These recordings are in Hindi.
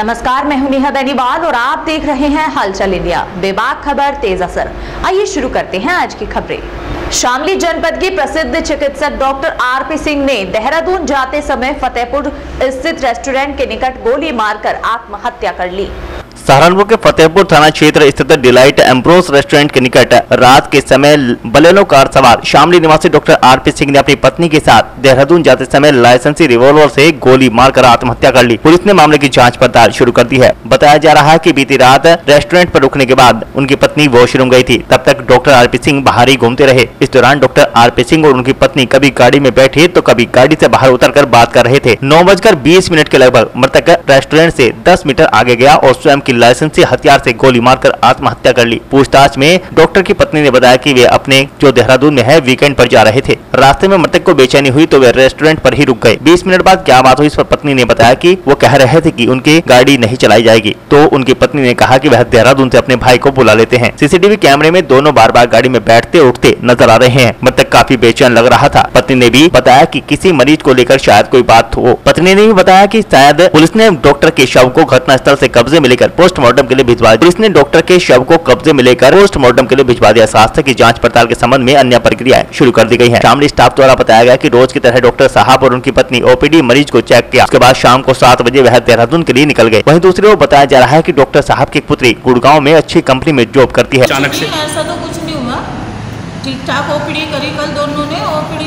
नमस्कार, मैं हूं नेहा बनिवाल और आप देख रहे हैं हलचल इंडिया, बेबाक खबर तेज असर। आइए शुरू करते हैं आज की खबरें। शामली जनपद के प्रसिद्ध चिकित्सक डॉक्टर आर पी सिंह ने देहरादून जाते समय फतेहपुर स्थित रेस्टोरेंट के निकट गोली मारकर आत्महत्या कर ली। सहारनपुर के फतेहपुर थाना क्षेत्र स्थित डिलाइट एम्ब्रोस रेस्टोरेंट के निकट रात के समय बलेनो कार सवार शामली निवासी डॉक्टर आर पी सिंह ने अपनी पत्नी के साथ देहरादून जाते समय लाइसेंसी रिवॉल्वर से गोली मारकर आत्महत्या कर ली। पुलिस ने मामले की जांच पड़ताल शुरू कर दी है। बताया जा रहा है कि बीती रात रेस्टोरेंट पर रुकने के बाद उनकी पत्नी वॉशरूम गयी थी, तब तक डॉक्टर आर पी सिंह बाहर ही घूमते रहे। इस दौरान डॉक्टर आर पी सिंह और उनकी पत्नी कभी गाड़ी में बैठे तो कभी गाड़ी से बाहर उतरकर बात कर रहे थे। 9:20 के लगभग मृतक रेस्टोरेंट से 10 मीटर आगे गया और स्वयं की लाइसेंसी हथियार से गोली मारकर आत्महत्या कर ली। पूछताछ में डॉक्टर की पत्नी ने बताया कि वे अपने जो देहरादून में है वीकेंड पर जा रहे थे। रास्ते में मृतक को बेचैनी हुई तो वे रेस्टोरेंट पर ही रुक गए। 20 मिनट बाद क्या बात हुई इस पर पत्नी ने बताया कि वो कह रहे थे कि उनकी गाड़ी नहीं चलाई जाएगी, तो उनकी पत्नी ने कहा कि वह देहरादून से अपने भाई को बुला लेते हैं। CCTV कैमरे में दोनों बार बार गाड़ी में बैठते उठते नजर आ रहे हैं। मृतक काफी बेचैन लग रहा था। पत्नी ने भी बताया कि किसी मरीज को लेकर शायद कोई बात हो। पत्नी ने भी बताया कि शायद पुलिस ने डॉक्टर के शव को घटनास्थल से कब्जे में लेकर पोस्टमार्टम के लिए भिजवा दिया। पुलिस ने डॉक्टर के शव को कब्जे में लेकर पोस्टमार्टम के लिए भिजवा दिया। स्वास्थ्य की जांच पड़ताल के संबंध में अन्य प्रक्रियाएं शुरू कर दी गई हैं। शामली स्टाफ द्वारा बताया गया कि रोज की तरह डॉक्टर साहब और उनकी पत्नी OPD मरीज को चेक किया। उसके बाद शाम को 7 बजे वह देहरादून के लिए निकल गए। वहीं दूसरी ओर बताया जा रहा है कि डॉक्टर साहब की पुत्री गुड़गांव में अच्छी कंपनी में जॉब करती है। अचानक से ऐसा तो कुछ नहीं हुआ, ठीक ठाक OPD करी कल दोनों ने। OPD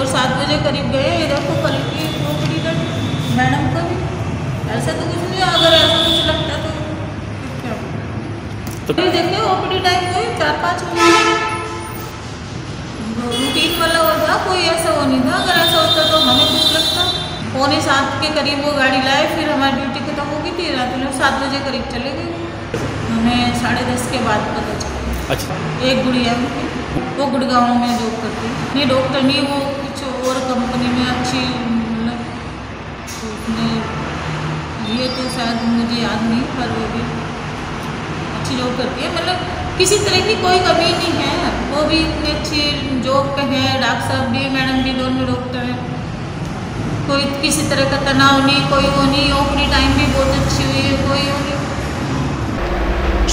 और 7 बजे करीब गए इधर को कल की OPD कर मैडम को भी ऐसा तो कुछ नहीं। अगर ऐसा कुछ लगता तो क्या तो देखिए OPD टाइम हुई 4-5 मिनट रूटीन वाला होता, कोई ऐसा हो नहीं था। अगर ऐसा होता तो हमें कुछ लगता। 6:45 के करीब वो गाड़ी लाए, फिर हमारी ड्यूटी खत्म हो गई थी। रात में 7 बजे करीब चले गए, हमें 10:30 के बाद पता चला। अच्छा, एक गुड़िया वो गुड़गांव में जॉब करती है। नहीं डॉक्टर नहीं, वो कुछ और कंपनी में अच्छी मतलब ये तो शायद मुझे याद नहीं, पर वो भी अच्छी जॉब करती है। मतलब किसी तरह की कोई कमी नहीं है। वो भी इतनी अच्छी जॉब पे है। डॉक्टर साहब भी मैडम भी दोनों डॉक्टर हैं। कोई किसी तरह का तनाव नहीं, कोई वो नहीं। अपनी टाइम भी बहुत अच्छी हुई है, कोई वो नहीं।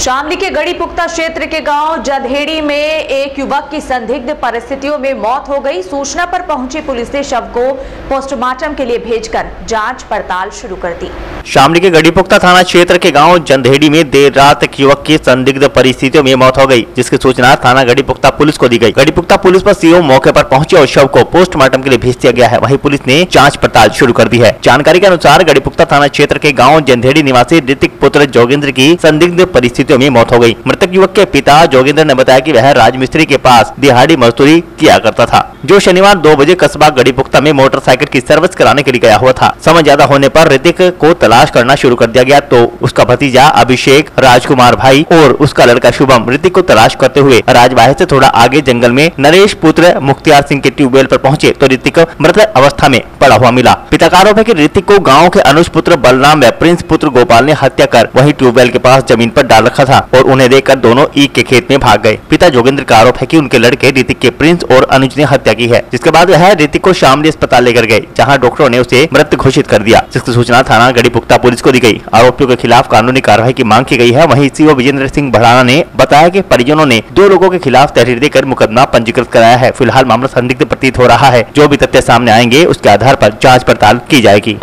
शामली के गढ़ी पुख्ता क्षेत्र के गांव जधेड़ी में एक युवक की संदिग्ध परिस्थितियों में मौत हो गई। सूचना पर पहुंची पुलिस ने शव को पोस्टमार्टम के लिए भेजकर जांच पड़ताल शुरू कर दी। शामली के गढ़ी पुख्ता थाना क्षेत्र के गांव जंधेड़ी में देर रात एक युवक की संदिग्ध परिस्थितियों में मौत हो गई, जिसकी सूचना थाना गढ़ी पुख्ता पुलिस को दी गई। गढ़ी पुख्ता पुलिस पर CO मौके पर पहुंचे और शव को पोस्टमार्टम के लिए भेज दिया गया है। वहीं पुलिस ने जाँच पड़ताल शुरू कर दी है। जानकारी के अनुसार गढ़ी पुख्ता थाना क्षेत्र के गाँव जंधेड़ी निवासी ऋतिक पुत्र जोगिंद्र की संदिग्ध परिस्थिति में मौत हो गई। मृतक युवक के पिता जोगिंद्र ने बताया कि वह राजमिस्त्री के पास दिहाड़ी मजदूरी किया करता था, जो शनिवार 2 बजे कस्बा गढ़ी पुख्ता में मोटरसाइकिल की सर्विस कराने के लिए गया हुआ था। समय ज्यादा होने पर ऋतिक को तलाश करना शुरू कर दिया गया तो उसका भतीजा अभिषेक, राजकुमार भाई और उसका लड़का शुभम ऋतिक को तलाश करते हुए राजवाहे से थोड़ा आगे जंगल में नरेश पुत्र मुक्तियार सिंह के ट्यूबवेल पर पहुंचे तो ऋतिक मृत अवस्था में पड़ा हुआ मिला। पिता का आरोप है कि ऋतिक को गाँव के अनुज पुत्र बलनाम व प्रिंस पुत्र गोपाल ने हत्या कर वही ट्यूबवेल के पास जमीन पर डाल रखा था और उन्हें देखकर दोनों ईख के खेत में भाग गए। पिता जोगिंद्र का आरोप है कि उनके लड़के ऋतिक के प्रिंस और अनुज ने हत्या की है, जिसके बाद वह ऋतिक को शामली अस्पताल लेकर गए, जहां डॉक्टरों ने उसे मृत घोषित कर दिया, जिसकी सूचना थाना गढ़ी पुख्ता पुलिस को दी गई। आरोपियों के खिलाफ कानूनी कार्रवाई की मांग की गई है। वहीं CO विजेंद्र सिंह भड़ाना ने बताया कि परिजनों ने 2 लोगों के खिलाफ तहरीर देकर मुकदमा पंजीकृत कराया है। फिलहाल मामला संदिग्ध प्रतीत हो रहा है। जो भी तथ्य सामने आएंगे उसके आधार पर जांच पड़ताल की जाएगी।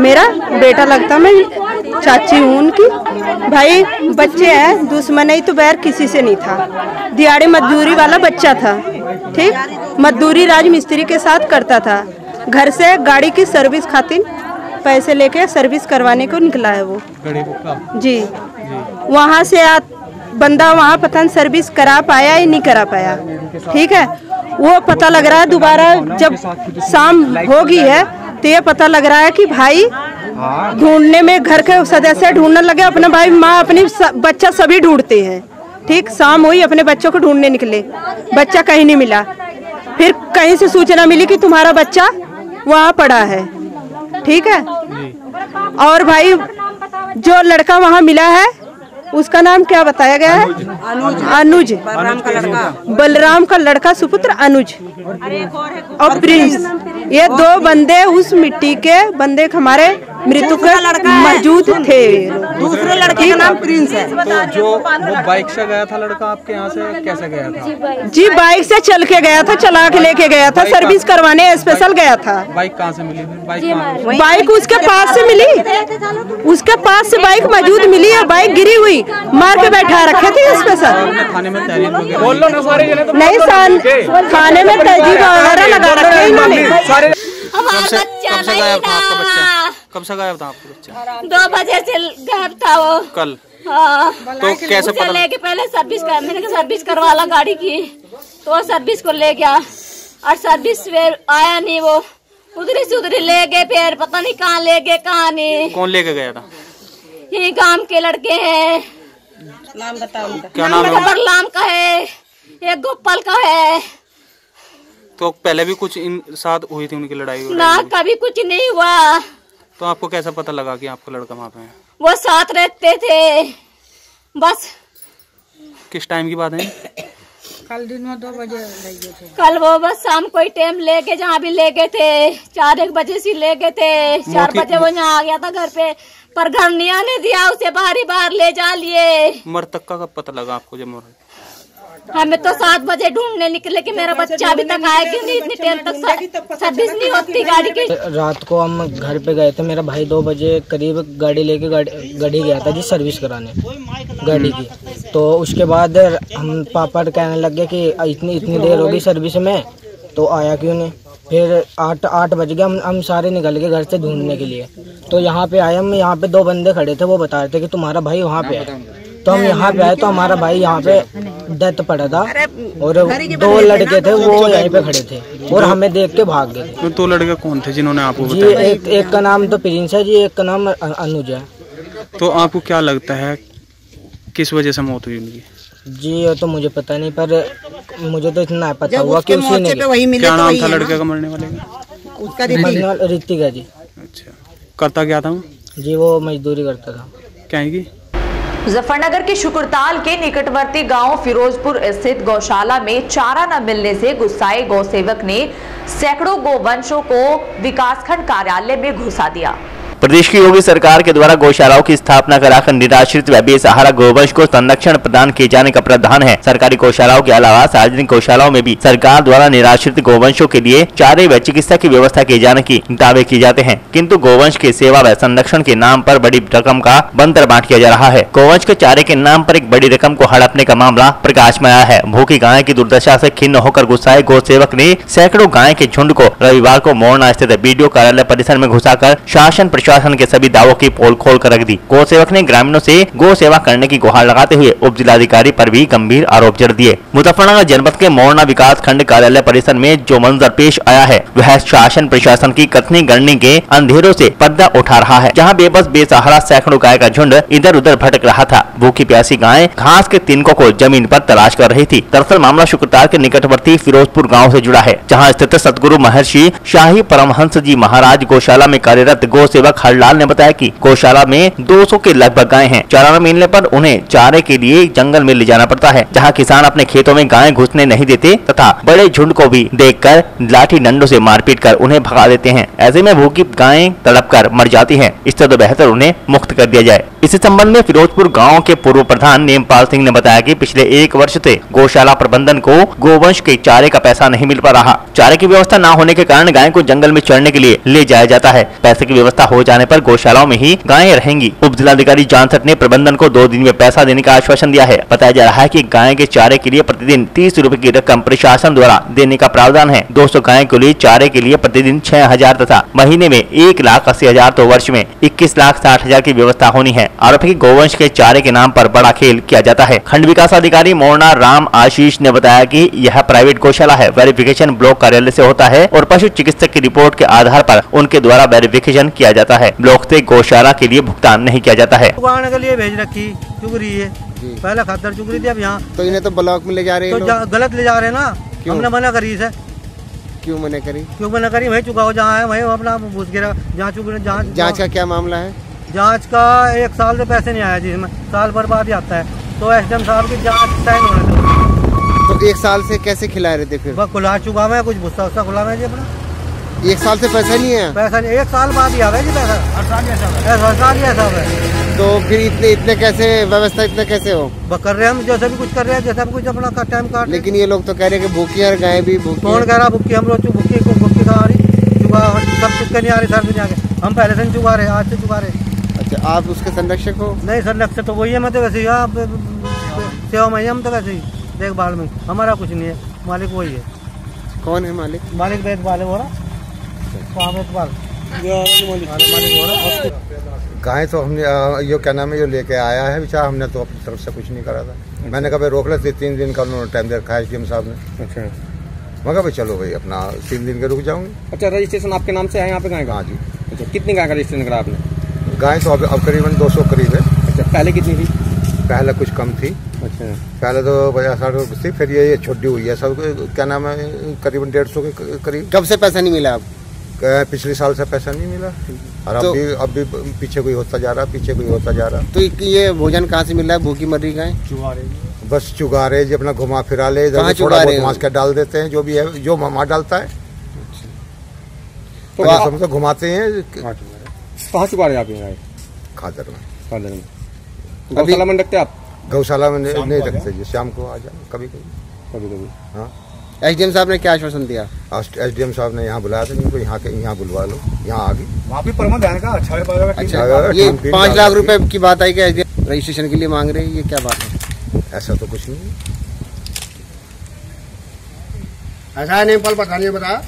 मेरा बेटा लगता, मैं चाची हूँ उनकी, भाई बच्चे हैं, दुश्मन ही तो बैर किसी से नहीं था। दिहाड़ी मजदूरी वाला बच्चा था, ठीक मजदूरी राजमिस्त्री के साथ करता था। घर से गाड़ी की सर्विस खातिर पैसे लेके सर्विस करवाने को निकला है वो जी। वहाँ से बंदा वहाँ पता नहीं सर्विस करा पाया या नहीं करा पाया, ठीक है। वो पता लग रहा है दोबारा जब शाम होगी है तो ये पता लग रहा है कि भाई ढूंढने में घर के सदस्य ढूंढने लगे। अपना भाई माँ अपनी बच्चा सभी ढूंढते हैं, ठीक। शाम हुई, अपने बच्चों को ढूंढने निकले, बच्चा कहीं नहीं मिला। फिर कहीं से सूचना मिली कि तुम्हारा बच्चा वहाँ पड़ा है, ठीक है। और भाई जो लड़का वहाँ मिला है उसका नाम क्या बताया गया है? अनुज बलराम का लड़का सुपुत्र अनुज और प्रिंस। ये 2 बंदे उस मिट्टी के बंदे हमारे मृतक लड़का मौजूद थे। दूसरे लड़के का नाम प्रिंस है। तो जो वो बाइक से गया था लड़का आपके यहाँ से कैसे गया था? जी बाइक से चल के गया था, चला के लेके गया था, सर्विस करवाने स्पेशल गया था। बाइक कहाँ से मिली? बाइक उसके पास से मिली, उसके पास से बाइक मौजूद मिली और बाइक गिरी हुई, मार के बैठा रखे थे स्पेशल। नहीं सान खाने में तहजीब वगैरह लगा रखे इन्होंने। कब से गायब था आपका बच्चा? 2 बजे से गायब था वो कल। हाँ। तो कैसे पता? लेके पहले सर्विस कर, मैंने सर्विस करवा ला गाड़ी की, तो सर्विस को ले गया और सर्विस फिर आया नहीं, वो उधरी से उधरी ले गए, फिर पता नहीं कहाँ ले गए कहाँ नहीं। कौन लेके गया था? यही गांव के लड़के हैं। नाम बताओ उनका। क्या नाम है? बलनाम का है, एक गोपाल का है। तो पहले भी कुछ इन साथ हुई थी उनकी लड़ाई? ना, कभी कुछ नहीं हुआ। तो आपको कैसा पता लगा कि आपका लड़का वहाँ पे है? वो साथ रहते थे बस। किस टाइम की बात है? कल दिन में 2 बजे ले गए थे। कल वो बस शाम को ही टाइम ले गए, जहाँ भी ले गए थे 4-1 बजे से ले गए थे। 4 बजे वो यहाँ आ गया था घर पे, पर घर नहीं आने दिया उसे, बाहरी बाहर ले जा लिए। मृतक का कब पता लगा आपको? जब हमें तो 7 बजे ढूंढने निकले कि मेरा बच्चा अभी तक आया क्यों नहीं, इतनी टाइम तक सर्विस नहीं होती गाड़ी की। रात को हम घर पे गए थे, मेरा भाई 2 बजे करीब गाड़ी लेके गढ़ी गया था जी सर्विस कराने गाड़ी की। तो उसके बाद हम पापा कहने लगे कि इतनी देर होगी सर्विस में, तो आया क्यों नहीं। फिर 8 बज गए, हम सारे निकल गए घर से ढूंढने के लिए। तो यहाँ पे आए हम, यहाँ पे 2 बंदे खड़े थे, वो बता रहे थे कि तुम्हारा भाई वहाँ पे है। तो हम यहाँ पे आए तो हमारा भाई यहाँ पे डेथ पड़ा था और 2 लड़के थे वो यहीं पे खड़े थे और हमें देख के भाग गए थे। 2 लड़के कौन थे जिन्होंने आपको बताया? एक का नाम तो प्रिंस है जी, एक का नाम अनुज है। तो आपको क्या लगता है किस वजह से मौत हुई उनकी? जी ये तो मुझे पता नहीं, पर मुझे तो इतना पता हुआ कि उसी ने। क्या नाम था लड़के का मरने वाले का? उसका ऋतिक है जी। अच्छा, करता क्या था जी? वो मजदूरी करता था। क्या है? मुजफ्फरनगर के शुकुरताल के निकटवर्ती गांव फिरोजपुर स्थित गौशाला में चारा न मिलने से गुस्साए गौसेवक ने सैकड़ों गौवंशों को विकासखंड कार्यालय में घुसा दिया। प्रदेश की योगी सरकार के द्वारा गौशालाओं की स्थापना कराकर निराश्रित व बेसहारा गौवंश को संरक्षण प्रदान किए जाने का प्रावधान है। सरकारी गौशालाओं के अलावा सार्वजनिक गौशालाओं में भी सरकार द्वारा निराश्रित गौवंशों के लिए चारे व चिकित्सा की व्यवस्था किए जाने की दावे किए जाते हैं, किंतु गौवंश के सेवा व संरक्षण के नाम पर बड़ी रकम का बंतर बांट किया जा रहा है। गौवंश के चारे के नाम पर एक बड़ी रकम को हड़पने का मामला प्रकाश में आया है। भूखी गाय की दुर्दशा से खिन्न होकर गुस्साए गौ सेवक ने सैकड़ों गाय के झुंड को रविवार को मोरना स्थित बीडीओ कार्यालय परिसर में घुसाकर शासन शासन के सभी दावों की पोल खोल कर रख दी। गौ सेवक ने ग्रामीणों से गौ सेवा करने की गुहार लगाते हुए उप जिलाधिकारी पर भी गंभीर आरोप जड़ दिए। मुजफ्फरनगर जनपद के मोरना विकास खंड कार्यालय परिसर में जो मंजर पेश आया है वह शासन प्रशासन की कथनी गणनी के अंधेरों से पर्दा उठा रहा है। जहां बेबस बेसहारा सैकड़ों गाय का झुंड इधर उधर भटक रहा था, भूखी प्यासी गाय घास के तिनकों को जमीन पर तलाश कर रही थी। दरअसल मामला शुक्रताल के निकटवर्ती फिरोजपुर गाँव से जुड़ा है, जहाँ स्थित सतगुरु महर्षि शाही परमहंस जी महाराज गौशाला में कार्यरत गौ सेवक खरलाल ने बताया कि गौशाला में 200 के लगभग गाय हैं। चारा न मिलने पर उन्हें चारे के लिए जंगल में ले जाना पड़ता है, जहां किसान अपने खेतों में गाय घुसने नहीं देते तथा बड़े झुंड को भी देखकर लाठी डंडों से मारपीट कर उन्हें भगा देते हैं। ऐसे में भूखी गायें तड़पकर मर जाती हैं, इससे तो बेहतर उन्हें मुक्त कर दिया जाए। इसी संबंध में फिरोजपुर गाँव के पूर्व प्रधान नेमपाल सिंह ने बताया कि पिछले 1 वर्ष से गौशाला प्रबंधन को गोवंश के चारे का पैसा नहीं मिल पा रहा। चारे की व्यवस्था न होने के कारण गाय को जंगल में चढ़ने के लिए ले जाया जाता है। पैसे की व्यवस्था हो जाने पर गौशालाओं में ही गायें रहेंगी। उप जिलाधिकारी जानसठ ने प्रबंधन को 2 दिन में पैसा देने का आश्वासन दिया है। बताया जा रहा है कि गाय के चारे के लिए प्रतिदिन 30 रूपए की रकम प्रशासन द्वारा देने का प्रावधान है। 200 गाय के लिए चारे के लिए प्रतिदिन 6000 तथा महीने में 1,80,000 तो वर्ष में 21,60,000 की व्यवस्था होनी है। आरोप है कि गौवंश के चारे के नाम पर बड़ा खेल किया जाता है। खंड विकास अधिकारी मोरना राम आशीष ने बताया कि यह प्राइवेट गौशाला है, वेरिफिकेशन ब्लॉक कार्यालय से होता है और पशु चिकित्सक की रिपोर्ट के आधार पर उनके द्वारा वेरिफिकेशन किया जाता है। ब्लॉक से गौशाला के लिए भुगतान नहीं किया जाता है। उगाने के लिए भेज रखी चुगरी है, पहला खातर चुगरी थी, अब यहाँ तो इन्हें तो ब्लॉक में ले जा रहे हैं, तो गलत ले जा रहे हैं ना। हमने मना करी इसे। क्यों मना करी? वही चुका हो जहाँ है, वही अपना घुस गिरा जहाँ चुगरी। जाँच का क्या मामला है? जाँच का 1 साल से पैसे नहीं आया जी, इसमें साल भर बाद ही आता है, तो एसडीएम साहब की जाँच टाइम होना चाहिए। तो 1 साल से कैसे खिला रहे थे? फिर खुला चुका है, कुछ भुस्सा खुला है जी अपना। एक साल से पैसा नहीं है, पैसा नहीं, एक साल बाद ही आ गया जी पैसा, हर साल ही ऐसा है। तो फिर इतने कैसे व्यवस्था, इतने कैसे हो कर रहे हैं हम, जैसे भी कुछ कर रहे हैं, जैसे हम कुछ अपना का टाइम काट। लेकिन ये लोग तो कह रहे हैं कि भूखी है गाय भी, भूखी कौन कह रहा भूखी, हम लोग भूखी को भूखी का आ रही, चुका सब चुपके नहीं आ रही सर, नहीं आ गए हम पहले से नहीं चुका रहे, आज से चुका रहे। अच्छा आप उसके संरक्षक हो? नहीं संरक्षक तो वही है, मैं तो वैसे ही आप सेवा में, हम तो वैसे ही देखभाल में, हमारा कुछ नहीं है, मालिक वही है। कौन है मालिक? मालिक बेजपाल है, हो रहा बेजपाल गाय। तो हमने यो क्या नाम है, ये लेके आया है बेचारा, हमने तो अपनी तरफ से कुछ नहीं करा था। मैंने कहा भाई रोक लेते, 3 दिन का उन्होंने टाइम दे रखा है एसडीएम साहब ने। अच्छा मैं कहा भाई चलो भाई अपना 3 दिन के रुक जाऊंगे। अच्छा रजिस्ट्रेशन आपके नाम से है यहाँ पे गाय का? हाँ जी। अच्छा कितनी गाय का रजिस्ट्रेशन करा आपने? गाय तो अब करीबन 200 करीब है। अच्छा पहले कितनी थी? पहले कुछ कम थी। अच्छा पहले तो 50-60 थी, फिर ये छोटी हुई है सब क्या नाम है करीबन 150 के करीब। कब से पैसा नहीं मिला आपको? पिछले साल से पैसा नहीं मिला और तो, अब भी पीछे कोई होता जा रहा, पीछे कोई होता जा रहा। तो ये भोजन कहाँ से मिल रहा है? भूखी मर रही गाय बस चुगा रहे जी, अपना घुमा फिरा ले, थोड़ा मांस का डाल देते हैं जो भी है, जो मामा डालता है तो घुमाते हैं। कहाँ चुका रहे आप ये गाय? खादर में। खादर में गौशाला में रखते आप? गौशाला में नहीं रखते जी, शाम को आ जाए कभी कभी कभी कभी। हाँ एसडीएम साहब ने क्या आश्वासन दिया? एसडीएम साहब ने यहाँ बुलाया था, इनको यहाँ के यहाँ बुलवा लो, यहाँ आ गई वहाँ भी परमन जाने का। अच्छा अच्छा ये 5 लाख रुपए की बात आई कि एसडीएम रजिस्ट्रेशन के लिए मांग रहे हैं, ये क्या बात है? ऐसा तो कुछ नहीं है, ऐसा है नेमपाल प्रधान ने बताया।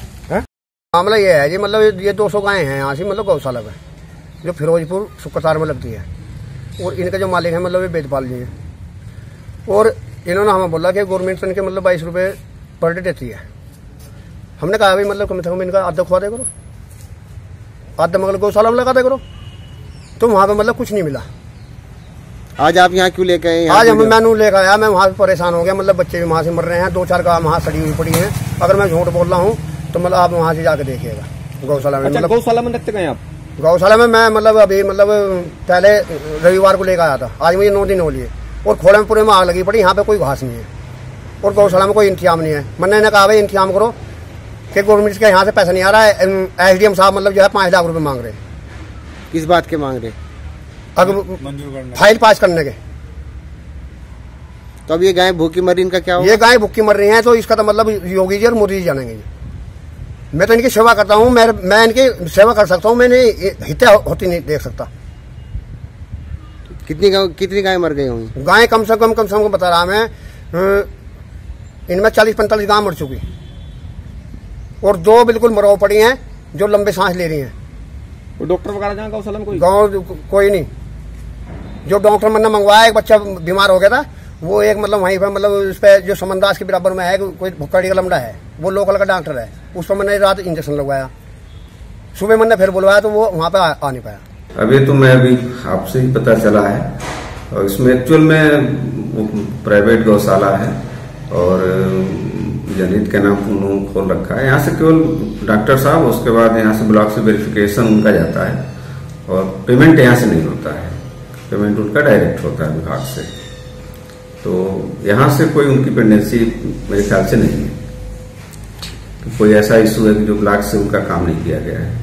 मामला ये है जी, मतलब ये 200 गाय है यहाँ से, मतलब गौशाला में जो फिरोजपुर सुकतार में लगती है, और इनका जो मालिक है मतलब ये बेजपाल जी है, और इन्होंने हमें बोला कि गवर्नमेंट इनके मतलब 22 रुपये पर डे देती है। हमने कहा भाई मतलब कम से कम इनका आधा खुआ दे करो, आधा मगर गौशाला में लगा दे करो, तो वहाँ पे मतलब कुछ नहीं मिला। आज आप यहाँ क्यों लेके आए? आज हम मैनू लेकर आया, मैं वहाँ परेशान हो गया, मतलब बच्चे भी वहाँ से मर रहे हैं, 2-4 गाय वहाँ सड़ी हुई पड़ी है। अगर मैं झूठ बोल रहा हूँ तो मतलब आप वहाँ से जाकर देखिएगा गौशाला में। गौशाला में रखते गए आप? गौशाला में मैं मतलब अभी मतलब पहले रविवार को लेकर आया था, आज मुझे 9 दिन हो लिए, और खोले में पूरे में आग लगी पड़ी, यहाँ पे कोई घास नहीं है और गौशाला में कोई इंतजाम नहीं है। मैंने ने कहा भाई इंतजाम करो कि गवर्नमेंट के यहाँ से पैसा नहीं आ रहा है। एसडीएम साहब मतलब जो है 5 लाख रुपए मांग रहे हैं। किस बात के मांग रहे? अगर फाइल पास करने के। तो अब ये गाय भूखी मर रही, इनका क्या होगा? ये गाय भूखी मर रही हैं तो इसका तो मतलब योगी जी और मोदी जी जानेंगे। मैं तो इनकी सेवा करता हूँ, मैं इनकी सेवा कर सकता हूँ, मैंने हित्या होती नहीं देख सकता। कितनी गाय मर गई होंगी? गाय कम से कम बता रहा मैं, इनमें 40-45 गाय मर चुकी, और 2 बिल्कुल मरो पड़ी हैं जो लंबे सांस ले रही हैं। तो डॉक्टर वगैरह जहाँ गौशाला में कोई नहीं, जो डॉक्टर मैंने मंगवाया, एक बच्चा बीमार हो गया था वो एक मतलब वहीं पर मतलब उस पर जो समनदास के बराबर में है कोई भुक्कड़ी का लमड़ा है, वो लोकल का डॉक्टर है, उस पर मैंने रात इंजेक्शन लगवाया, सुबह मैंने फिर बुलवाया तो वो वहाँ पर आ नहीं पाया। अभी तो मैं अभी आपसे ही पता चला है, और इसमें एक्चुअल में प्राइवेट गौशाला है और जनित के नाम उन्होंने खोल रखा है। यहाँ से केवल डॉक्टर साहब, उसके बाद यहाँ से ब्लॉक से वेरिफिकेशन उनका जाता है, और पेमेंट यहाँ से नहीं होता है, पेमेंट उनका डायरेक्ट होता है विभाग से, तो यहाँ से कोई उनकी पेंडेंसी मेरे ख्याल से नहीं है। तो कोई ऐसा इशू है जो ब्लॉक से उनका काम नहीं किया गया है।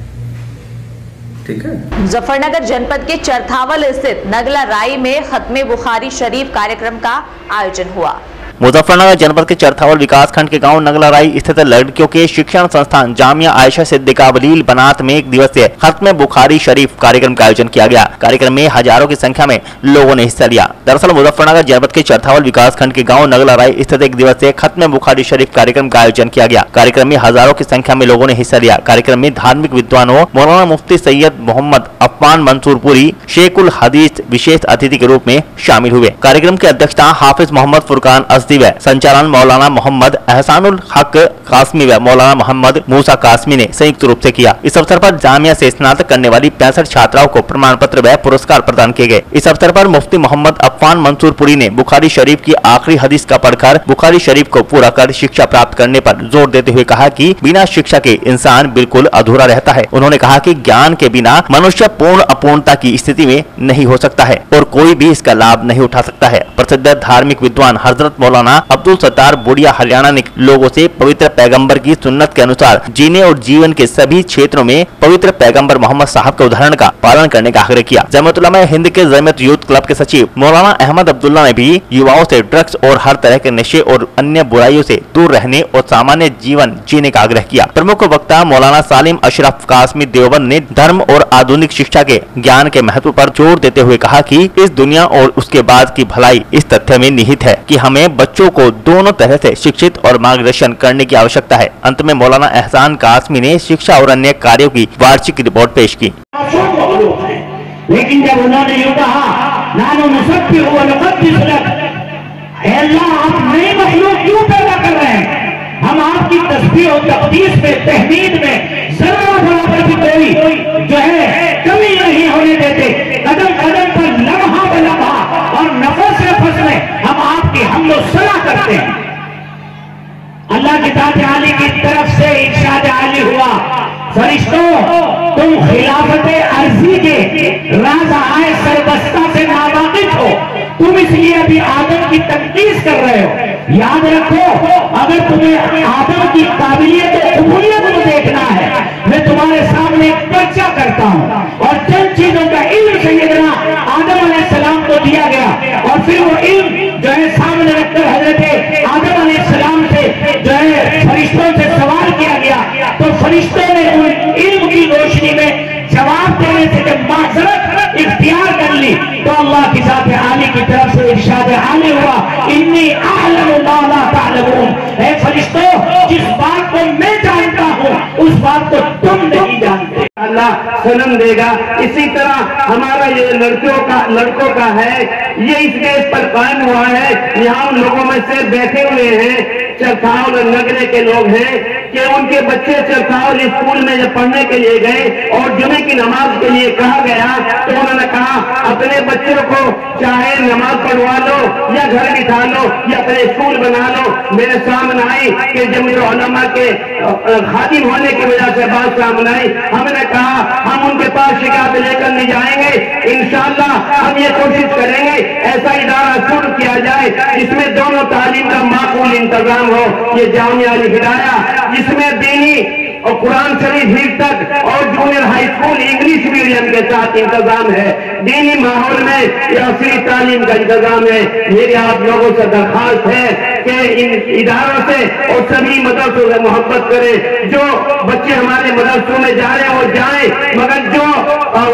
ठीक है। मुजफ्फरनगर जनपद के चरथावल स्थित नगला राई में खत्मे बुखारी शरीफ कार्यक्रम का आयोजन हुआ। मुजफ्फरनगर जनपद के चरथावल विकासखंड के गांव नगलाराई स्थित लड़कियों के शिक्षण संस्थान जामिया आयशा सिद्दीका वलील बनात में 1 दिवसीय खत्म बुखारी शरीफ कार्यक्रम का आयोजन किया गया। कार्यक्रम में हजारों की संख्या में लोगों ने हिस्सा लिया। दरअसल मुजफ्फरनगर जनपद के चरथावल विकासखंड के गांव नगलाराई स्थित 1 दिवसीय खत्म बुखारी शरीफ कार्यक्रम का आयोजन किया गया। कार्यक्रम में हजारों की संख्या में लोगों ने हिस्सा लिया। कार्यक्रम में धार्मिक विद्वानों मौलाना मुफ्ती सैयद मोहम्मद अफ्फान मंसूरपुरी शेखुल हदीस विशेष अतिथि के रूप में शामिल हुए। कार्यक्रम की अध्यक्षता हाफिज मोहम्मद फुरकान, संचालन मौलाना मोहम्मद अहसानुल हक काश्मी व मौलाना मोहम्मद मूसा काश्मी ने संयुक्त रूप से किया। इस अवसर पर जामिया से स्नातक करने वाली 65 छात्राओं को प्रमाण पत्र व पुरस्कार प्रदान किए गए। इस अवसर पर मुफ्ती मोहम्मद अफान मंसूरपुरी ने बुखारी शरीफ की आखिरी हदीस का पढ़कर बुखारी शरीफ को पूरा कर शिक्षा प्राप्त करने पर जोर देते हुए कहा कि बिना शिक्षा के इंसान बिल्कुल अधूरा रहता है। उन्होंने कहा कि ज्ञान के बिना मनुष्य पूर्ण अपूर्णता की स्थिति में नहीं हो सकता है और कोई भी इसका लाभ नहीं उठा सकता है। प्रसिद्ध धार्मिक विद्वान हजरत मौलाना मौलाना अब्दुल सत्तार बुढ़िया हरियाणा ने लोगों से पवित्र पैगंबर की सुन्नत के अनुसार जीने और जीवन के सभी क्षेत्रों में पवित्र पैगंबर मोहम्मद साहब के उदाहरण का पालन करने का आग्रह किया। जमीयत-उलेमा हिंद के जमीयत यूथ क्लब के सचिव मौलाना अहमद अब्दुल्ला ने भी युवाओं से ड्रग्स और हर तरह के नशे और अन्य बुराइयों से दूर रहने और सामान्य जीवन जीने का आग्रह किया। प्रमुख वक्ता मौलाना सालिम अशरफ कासमी देवबंद ने धर्म और आधुनिक शिक्षा के ज्ञान के महत्व पर जोर देते हुए कहा कि इस दुनिया और उसके बाद की भलाई इस तथ्य में निहित है कि हमें बच्चों को दोनों तरह से शिक्षित और मार्गदर्शन करने की आवश्यकता है। अंत में मौलाना एहसान कासमी ने शिक्षा और अन्य कार्यों की वार्षिक रिपोर्ट पेश की। लेकिन जब उन्होंने ये कहा आप नए मखलूक क्यों पैदा कर रहे हैं, हम आपकी तस्बीह और तक़दीस में तहमीद में जरा बराबर की कोई जो है कमी नहीं होने देते। कदम कदम पर लम्हा ब लम्हा और नफस नफस में हम आपकी हमद व सना करते हैं। अल्लाह की जात आली की तरफ से इरशाद आली हुआ, फरिश्तों तुम खिलाफत अर्जी के राज आए सरबस्ता से नावाकिफ हो, तुम इसलिए अभी आदम की तकदीस कर रहे हो। याद रखो अगर तुम्हें आदम की काबिलियत कबूलियत को देखना है, मैं तुम्हारे सामने एक पर्चा करता हूँ और चंद चीजों का इल्म सैयदना आदम अलैहिस्सलाम को दिया गया और फिर वो इल्म जो है सामने रखकर हजरत आदम अलैहिस्सलाम से जो है फरिश्तों से सवाल किया गया तो फरिश्तों ने उन इल्म की रोशनी में जवाब देने से जब माजरत इख्तियार कर ली तो अल्लाह की जात आली की तरफ से इरशाद आली हुआ, इन्नी अअलम मा ला तअलमून, ऐ फरिश्तों जिस बात को मैं जानता हूँ उस बात को तुम नहीं जानते। अल्लाह जन्म देगा। इसी तरह हमारा ये लड़कों का है, ये इस देश पर कायम हुआ है। यहाँ लोगों में से बैठे हुए हैं चरखाओं और नगरे के लोग हैं कि उनके बच्चे चरखाओं स्कूल में जब पढ़ने के लिए गए और जुमे की नमाज के लिए कहा गया तो उन्होंने कहा अपने बच्चों को चाहे नमाज पढ़वा लो या घर बिठा लो या अपने स्कूल बना लो। मेरे सामने आई कि जब मेरे उलमा के खादिम होने की वजह से बात सामने आई, हमने कहा हम उनके पास शिकायत लेकर नहीं जाएंगे, इंशाल्लाह हम ये कोशिश करेंगे ऐसा इदारा शुरू किया जाए जिसमें दोनों तालीम का माकूल इंतजाम हो। ये जामिया हिदाया जिसमें दीनी और कुरान शरीफ हिफ तक और junior high school English medium के साथ इंतजाम है, दीनी माहौल में असली तालीम का इंतजाम है। मेरी आप लोगों से दरखास्त है कि इन इधारों से और सभी मदरसों से मोहब्बत करें। जो बच्चे हमारे मदरसों में जा रहे हैं वो जाए, मगर जो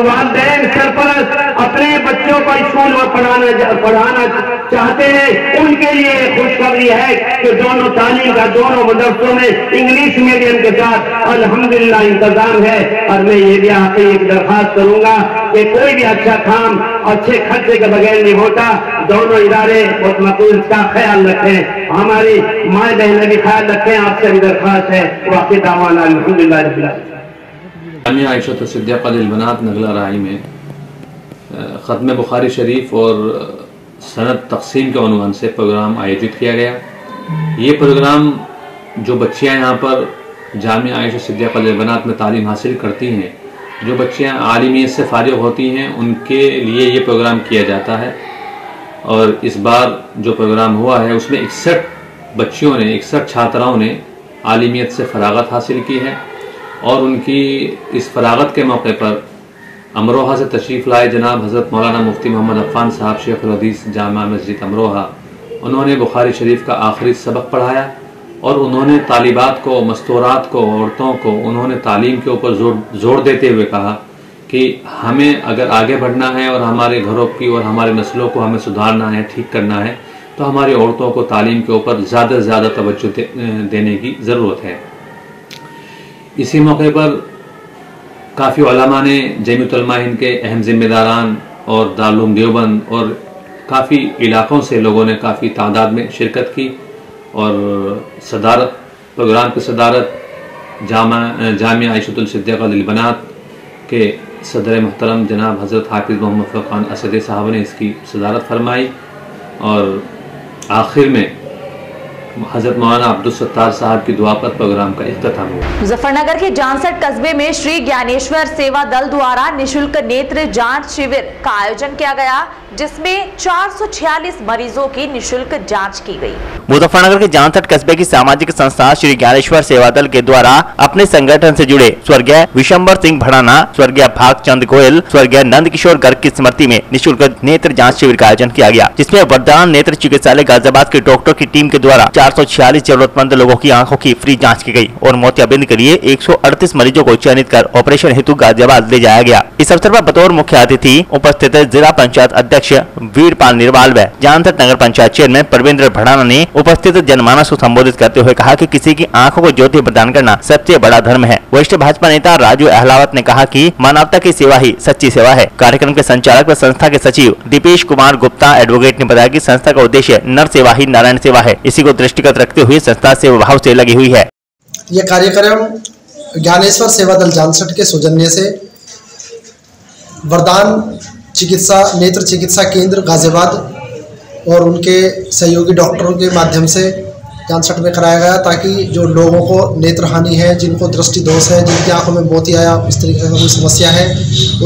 वालिदैन सरपरस्त अपने बच्चों को स्कूल में पढ़ाना चाहते हैं उनके लिए खुशखबरी है कि दोनों तालीम का दोनों मदरसों में इंग्लिश मीडियम के साथ अल्हम्दुलिल्लाह इंतजाम है। और मैं ये भी आपसे एक दरखास्त करूंगा कि कोई भी अच्छा काम अच्छे खर्चे के बगैर नहीं होता, दोनों इदारे और मकूल का ख्याल रखें, हमारी माए बहने भी ख्याल रखें, आपसे भी दरखास्त है। वाकई दावाना अल्हम्दुलिल्लाह रब्बिल आलमीन। आयशा सिद्दीक़ा अलबनात नगला राही में ख़त्म बुखारी शरीफ और सनत तकसीम के अनुमान से प्रोग्राम आयोजित किया गया। ये प्रोग्राम जो बच्चियाँ यहाँ पर जामिया आयशा सिद्दीक़ा अलबनात में तालीम हासिल करती हैं, जो बच्चियाँ आलिमियत से फारिग होती हैं, उनके लिए ये प्रोग्राम किया जाता है। और इस बार जो प्रोग्राम हुआ है उसमें 61 छात्राओं ने आलिमियत से फरागत हासिल की है और उनकी इस फरागत के मौके पर अमरोहा से तशरीफ़ लाए जनाब हज़रत मौलाना मुफ्ती मोहम्मद अफ्फान साहब शेख हदीस जामा मस्जिद अमरोहा, उन्होंने बुखारी शरीफ का आखिरी सबक पढ़ाया और उन्होंने तालिबात को, मस्तूरात को, औरतों को उन्होंने तालीम के ऊपर जोर देते हुए कहा कि हमें अगर आगे बढ़ना है और हमारे घरों की और हमारे नस्लों को हमें सुधारना है, ठीक करना है, तो हमारी औरतों को तालीम के ऊपर ज़्यादा से ज़्यादा तवज्जो देने की ज़रूरत है। इसी मौके पर काफ़ी उलमा ने जमीयत उलमा हिंद के अहम जिम्मेदारान और दारुल उलूम देवबंद और काफ़ी इलाक़ों से लोगों ने काफ़ी तादाद में शिरकत की और सदारत प्रोग्राम की सदारत जामिया आयशा सिद्दीक़ा अलबनात के सदर मोहतरम जनाब हज़रत हाफिज मोहम्मद फुरकान असद साहब ने इसकी सदारत फरमाई। और आखिर में हज़रत मौलाना अब्दुल सत्तार साहब की दुआ पर प्रोग्राम का इख्तिताम हुआ। मुजफ्फरनगर के जानसठ कस्बे में श्री ज्ञानेश्वर सेवा दल द्वारा निःशुल्क नेत्र जांच शिविर का आयोजन किया गया। जिसमें 446 मरीजों की निशुल्क जांच की गई। मुजफ्फरनगर के जानसठ कस्बे की सामाजिक संस्था श्री ज्ञानेश्वर सेवा दल के द्वारा अपने संगठन से जुड़े स्वर्गीय विशंबर सिंह भड़ाना, स्वर्गीय भाग चंद गोयल, स्वर्गीय नंद किशोर गर्ग की स्मृति में निःशुल्क नेत्र जांच शिविर का आयोजन किया गया, जिसमें वर्धान नेत्र चिकित्सालय गाजियाबाद के डॉक्टर की टीम के द्वारा 446 जरूरतमंद लोगों की आंखों की फ्री जांच की गई और मोतियाबिंद के लिए 138 मरीजों को चयनित कर ऑपरेशन हेतु गाजियाबाद ले जाया गया। इस अवसर पर बतौर मुख्य अतिथि उपस्थित जिला पंचायत अध्यक्ष वीरपाल निर्वाल व जानसठ नगर पंचायत चेयरमैन परवेंद्र भड़ाना ने उपस्थित जनमानस को संबोधित करते हुए कहा कि किसी की आंखों को ज्योति प्रदान करना सबसे बड़ा धर्म है। वरिष्ठ भाजपा नेता राजू अहलावत ने कहा कि मानवता की सेवा ही सच्ची सेवा है। कार्यक्रम के संचालक व संस्था के सचिव दीपेश कुमार गुप्ता एडवोकेट ने बताया कि संस्था का उद्देश्य नर सेवा ही नारायण सेवा है, इसी को दृष्टिगत रखते हुए संस्था सेवा भाव से लगी हुई है। ये कार्यक्रम ज्ञानेश्वर सेवा दल जानसठ के सौजन्य से वर्धान चिकित्सा नेत्र चिकित्सा केंद्र गाजियाबाद और उनके सहयोगी डॉक्टरों के माध्यम से जानसठ में कराया गया, ताकि जो लोगों को नेत्र हानि है, जिनको दृष्टि दोष है, जिनकी आंखों में मोती आया, इस तरीके का कोई समस्या है,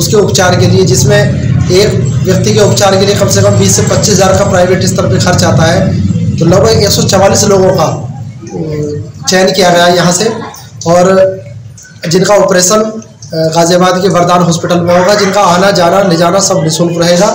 उसके उपचार के लिए, जिसमें एक व्यक्ति के उपचार के लिए कम से कम 20 से 25 हज़ार का प्राइवेट स्तर पर खर्च आता है, तो लगभग 144 लोगों का चयन किया गया यहाँ से, और जिनका ऑपरेशन गाजियाबाद के वरदान हॉस्पिटल में होगा, जिनका आना जाना ले जाना सब निःशुल्क रहेगा।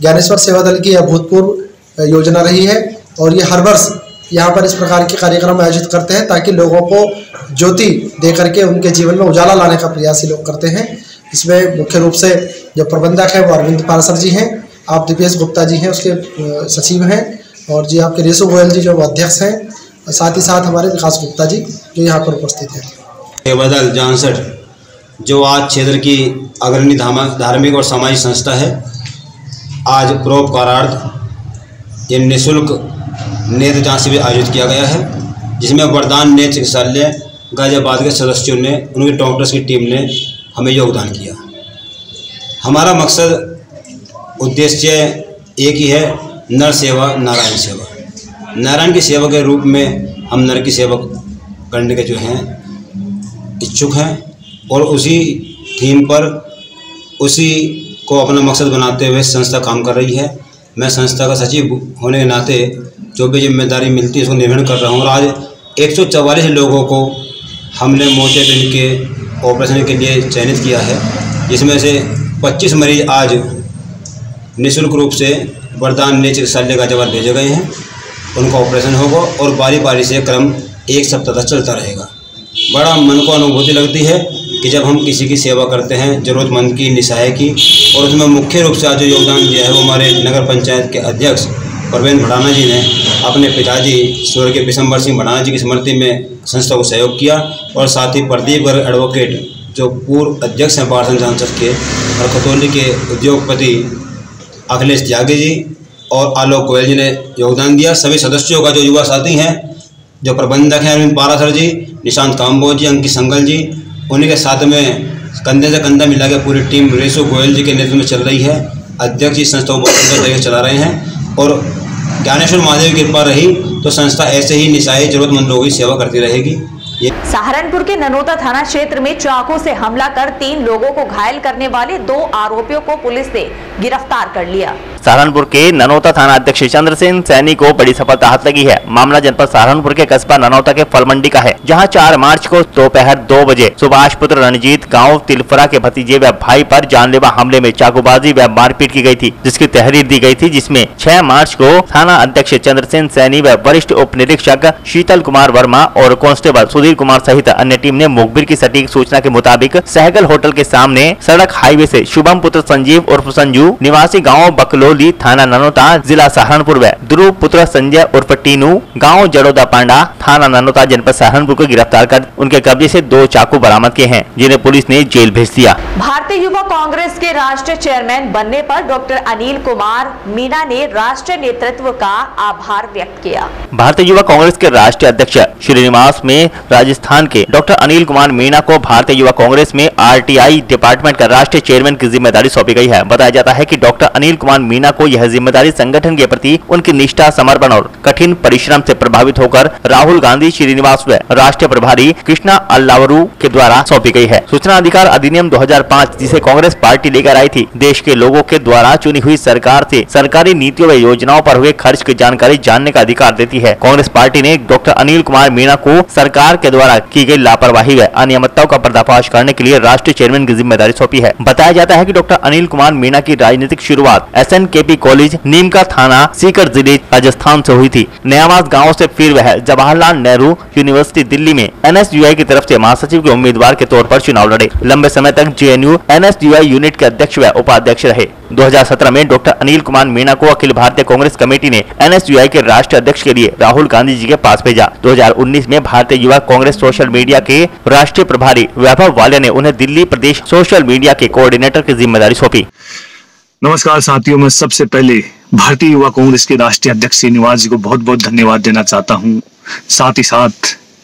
ज्ञानेश्वर सेवा दल की यह अभूतपूर्व योजना रही है और ये हर वर्ष यहाँ पर इस प्रकार के कार्यक्रम आयोजित करते हैं, ताकि लोगों को ज्योति दे करके उनके जीवन में उजाला लाने का प्रयास ये लोग करते हैं। इसमें मुख्य रूप से जो प्रबंधक है वो अरविंद पारसर जी हैं, आप दीपेश गुप्ता जी हैं उसके सचिव हैं, और जी आपके रेशो गोयल जी जो अध्यक्ष हैं, साथ ही साथ हमारे विकास गुप्ता जी जो यहाँ पर उपस्थित हैं। सेवा दल जानसठ जो आज क्षेत्र की अग्रणी धार्मिक और सामाजिक संस्था है, आज परोपकारार्थ ये निःशुल्क नेत्र जांच शिविर आयोजित किया गया है, जिसमें वर्धान नेत्र चिकित्सालय गाजियाबाद के सदस्यों ने, उनके डॉक्टर्स की टीम ने हमें योगदान किया। हमारा मकसद उद्देश्य एक ही है, नर सेवा नारायण सेवा। नारायण की सेवा के रूप में हम नर की सेवा करने के जो हैं इच्छुक हैं, और उसी थीम पर उसी को अपना मकसद बनाते हुए संस्था काम कर रही है। मैं संस्था का सचिव होने के नाते जो भी जिम्मेदारी मिलती है उसको निर्वहन कर रहा हूँ, और आज 144 लोगों को हमने मोतियाबिंद के ऑपरेशन के लिए चयनित किया है, जिसमें से 25 मरीज आज निःशुल्क रूप से वर्धान नेत्र चिकित्सालय गाजियाबाद भेजे गए हैं, उनका ऑपरेशन होगा और बारी बारी से क्रम एक सप्ताह तक चलता रहेगा। बड़ा मन को अनुभूति लगती है कि जब हम किसी की सेवा करते हैं, ज़रूरतमंद की, निसहाय की, और उसमें मुख्य रूप से आज जो योगदान दिया है वो हमारे नगर पंचायत के अध्यक्ष परवेंद्र भड़ाना जी ने अपने पिताजी स्वर्गीय विशंबर सिंह भड़ाना जी की स्मृति में संस्था को सहयोग किया, और साथ ही प्रदीप गर्ग एडवोकेट जो पूर्व अध्यक्ष हैं पार्षद सांसद के, और खतौली के उद्योगपति अखिलेश त्यागी जी और आलोक गोयल जी ने योगदान दिया। सभी सदस्यों का जो युवा साथी हैं, जो प्रबंधक हैं अरविंद पारासर जी, निशांत काम्बोज जी, अंकित संगल जी, उन्हीं के साथ में कंधे से कंधा मिला के पूरी टीम रेशो गोयल जी के नेतृत्व में चल रही है। अध्यक्ष जी संस्था को बहुत चला रहे हैं, और ज्ञानेश्वर महादेव की कृपा रही तो संस्था ऐसे ही निसाई जरूरतमंद लोगों की सेवा करती रहेगी। सहारनपुर के ननोता थाना क्षेत्र में चाकू से हमला कर 3 लोगों को घायल करने वाले 2 आरोपियों को पुलिस ने गिरफ्तार कर लिया। सहारनपुर के ननोता थाना अध्यक्ष चंद्रसेन सैनी को बड़ी सफलता हाथ लगी है। मामला जनपद सहारनपुर के कस्बा ननोता के फलमंडी का है, जहां 4 मार्च को दोपहर 2 बजे सुभाष पुत्र रणजीत गांव तिलफरा के भतीजे व भाई पर जानलेवा हमले में चाकूबाजी व मारपीट की गई थी, जिसकी तहरीर दी गई थी, जिसमें 6 मार्च को थाना अध्यक्ष चंद्रसेन सैनी व वरिष्ठ उप निरीक्षक शीतल कुमार वर्मा और कांस्टेबल सुधीर कुमार सहित अन्य टीम ने मुखबिर की सटीक सूचना के मुताबिक सहगल होटल के सामने सड़क हाईवे से शुभम पुत्र संजीव उर्फ संजू निवासी गाँव बकलो लोली थाना ननोता जिला सहारनपुर व ध्रुव पुत्र संजय उर्फ टीनू गांव जड़ोदा पांडा थाना ननोता जनपद सहारनपुर को गिरफ्तार कर उनके कब्जे से 2 चाकू बरामद किए हैं, जिन्हें पुलिस ने जेल भेज दिया। भारतीय युवा कांग्रेस के राष्ट्रीय चेयरमैन बनने पर डॉक्टर अनिल कुमार मीणा ने राष्ट्रीय नेतृत्व का आभार व्यक्त किया। भारतीय युवा कांग्रेस के राष्ट्रीय अध्यक्ष श्रीनिवास में राजस्थान के डॉक्टर अनिल कुमार मीणा को भारतीय युवा कांग्रेस में आरटीआई डिपार्टमेंट का राष्ट्रीय चेयरमैन की जिम्मेदारी सौंपी गई है। बताया जाता है कि डॉक्टर अनिल कुमार मीणा को यह जिम्मेदारी संगठन के प्रति उनकी निष्ठा, समर्पण और कठिन परिश्रम से प्रभावित होकर राहुल गांधी, श्रीनिवास व राष्ट्रीय प्रभारी कृष्णा अल्लावरू के द्वारा सौंपी गई है। सूचना अधिकार अधिनियम 2005 जिसे कांग्रेस पार्टी लेकर आई थी, देश के लोगों के द्वारा चुनी हुई सरकार से सरकारी नीतियों व योजनाओं पर हुए खर्च की जानकारी जानने का अधिकार देती है। कांग्रेस पार्टी ने डॉक्टर अनिल कुमार मीणा को सरकार के द्वारा की गई लापरवाही व अनियमितताओं का पर्दाफाश करने के लिए राष्ट्रीय चेयरमैन की जिम्मेदारी सौंपी है। बताया जाता है कि डॉक्टर अनिल कुमार मीणा की राजनीतिक शुरुआत SNKP कॉलेज, नीमका थाना, सीकर जिले, राजस्थान से हुई थी। नयावास गांव से फिर वह जवाहरलाल नेहरू यूनिवर्सिटी दिल्ली में NSUI की तरफ से महासचिव के उम्मीदवार के तौर पर चुनाव लड़े। लंबे समय तक JNU NSUI यूनिट के अध्यक्ष व उपाध्यक्ष रहे। 2017 में डॉक्टर अनिल कुमार मीणा को अखिल भारतीय कांग्रेस कमेटी ने NSUI के राष्ट्रीय अध्यक्ष के लिए राहुल गांधी जी के पास भेजा। 2019 में भारतीय युवा कांग्रेस सोशल मीडिया के राष्ट्रीय प्रभारी वैभव वालिया ने उन्हें दिल्ली प्रदेश सोशल मीडिया के कोऑर्डिनेटर की जिम्मेदारी सौंपी। नमस्कार साथियों, मैं सबसे पहले भारतीय युवा कांग्रेस के राष्ट्रीय अध्यक्ष श्रीनिवास जी को बहुत बहुत धन्यवाद देना चाहता हूँ। साथ ही साथ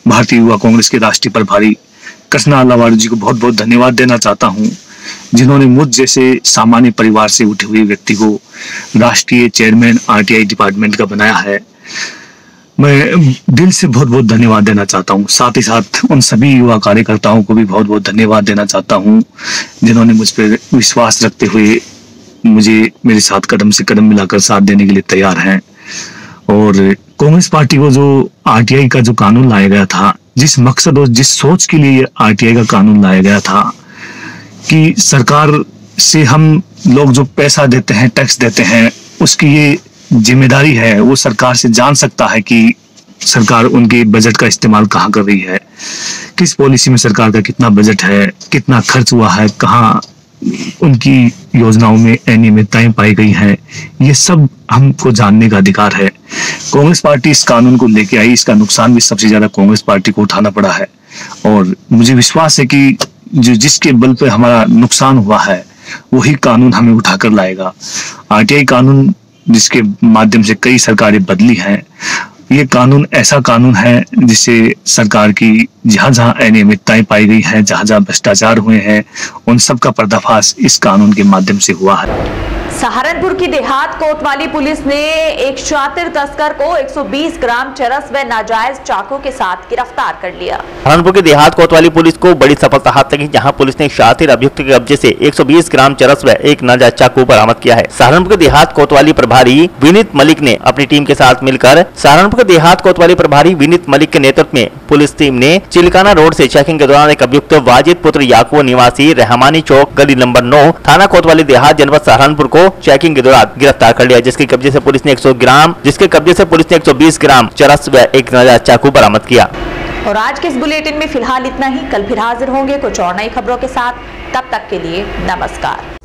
भारतीय युवा कांग्रेस के राष्ट्रीय प्रभारी कृष्णा अल्लावरू जी को बहुत बहुत धन्यवाद देना चाहता हूँ, जिन्होंने मुझ जैसे सामान्य परिवार से उठे हुए व्यक्ति को राष्ट्रीय चेयरमैन RTI डिपार्टमेंट का बनाया है। मैं दिल से बहुत बहुत धन्यवाद देना चाहता हूँ। साथ ही साथ उन सभी युवा कार्यकर्ताओं को भी बहुत बहुत धन्यवाद देना चाहता हूँ, जिन्होंने मुझ पर विश्वास रखते हुए मुझे मेरे साथ कदम से कदम मिलाकर साथ देने के लिए तैयार हैं। और कांग्रेस पार्टी को जो RTI का जो कानून लाया गया था, जिस मकसद और जिस सोच के लिए RTI का कानून लाया गया था कि सरकार से हम लोग जो पैसा देते हैं, टैक्स देते हैं, उसकी ये जिम्मेदारी है, वो सरकार से जान सकता है कि सरकार उनके बजट का इस्तेमाल कहाँ कर रही है, किस पॉलिसी में सरकार का कितना बजट है, कितना खर्च हुआ है, कहाँ उनकी योजनाओं में अनियमितताएं पाई गई हैं। ये सब हमको जानने का अधिकार है। कांग्रेस पार्टी इस कानून को लेके आई, इसका नुकसान भी सबसे ज्यादा कांग्रेस पार्टी को उठाना पड़ा है। और मुझे विश्वास है कि जो जिसके बल पर हमारा नुकसान हुआ है, वही कानून हमें उठाकर लाएगा। RTI कानून जिसके माध्यम से कई सरकारें बदली हैं, ये कानून ऐसा कानून है जिसे सरकार की जहाँ जहाँ अनियमितताएं पाई गई हैं, जहाँ जहाँ भ्रष्टाचार हुए हैं, उन सब का पर्दाफाश इस कानून के माध्यम से हुआ है। सहारनपुर की देहात कोतवाली पुलिस ने एक शातिर तस्कर को 120 ग्राम चरस व नाजायज चाकू के साथ गिरफ्तार कर लिया। सहारनपुर की देहात कोतवाली पुलिस को बड़ी सफलता हासिल हुई, जहां पुलिस ने शातिर अभियुक्त के कब्जे से 120 ग्राम चरस व एक नाजायज चाकू बरामद किया है। सहारनपुर के देहात कोतवाली प्रभारी विनीत मलिक ने अपनी टीम के साथ मिलकर सहारनपुर के देहात कोतवाली प्रभारी विनीत मलिक के नेतृत्व में पुलिस टीम ने चिलकाना रोड से चेकिंग के दौरान एक अभियुक्त वाजिद पुत्र याकूब निवासी रहमानी चौक गली नंबर 9 थाना कोतवाली देहात जनपद सहारनपुर को चेकिंग के दौरान गिरफ्तार कर लिया, जिसके कब्जे से पुलिस ने 120 ग्राम चरस व एक नाजायज चाकू बरामद किया। और आज के इस बुलेटिन में फिलहाल इतना ही। कल फिर हाजिर होंगे कुछ और नई खबरों के साथ। तब तक के लिए नमस्कार।